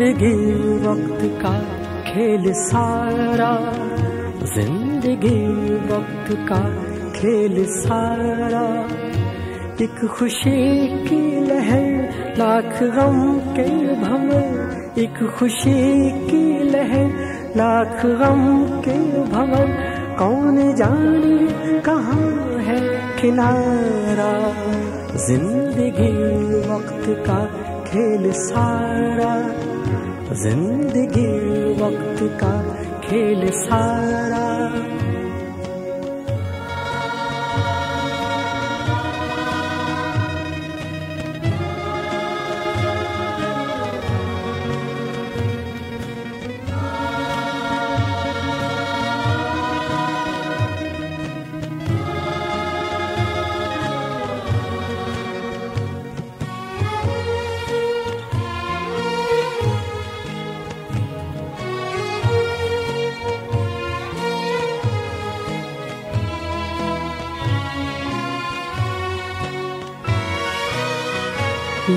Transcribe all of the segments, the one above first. जिंदगी वक्त का खेल सारा, जिंदगी वक्त का खेल सारा। एक खुशी की लहर लाख गम के भंवर, एक खुशी की लहर लाख गम के भंवर। कौन जाने कहाँ है किनारा, जिंदगी वक्त का खेल सारा, जिंदगी वक्त का खेल सारा।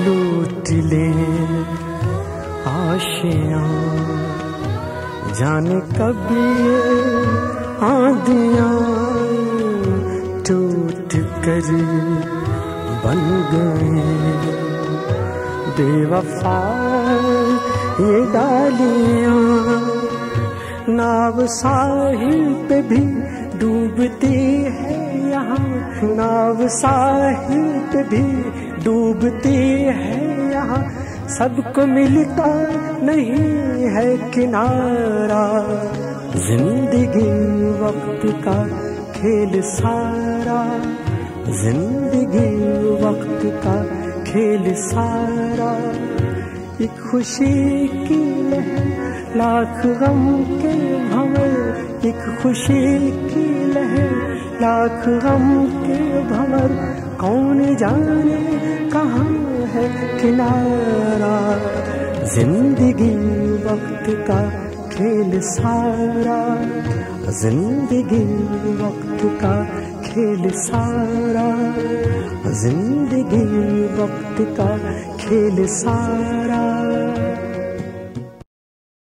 लूट ले आशियाँ जाने कब ये आंधियाँ, टूट कर बन गए बेवफा ये डालियाँ। नाव साहिल पे भी डूबती है यहाँ, नाव साहिल पे भी डूबती है यहाँ। सबको मिलता नहीं है किनारा, जिंदगी वक्त का खेल सारा, जिंदगी वक्त का खेल सारा। एक खुशी की लहर लाख गम के भंवर, एक खुशी की लहर लाख गम के भंवर। कौन जाने कहाँ है किनारा, जिंदगी वक्त का खेल सारा, जिंदगी वक्त का खेल सारा, जिंदगी वक्त का खेल सारा।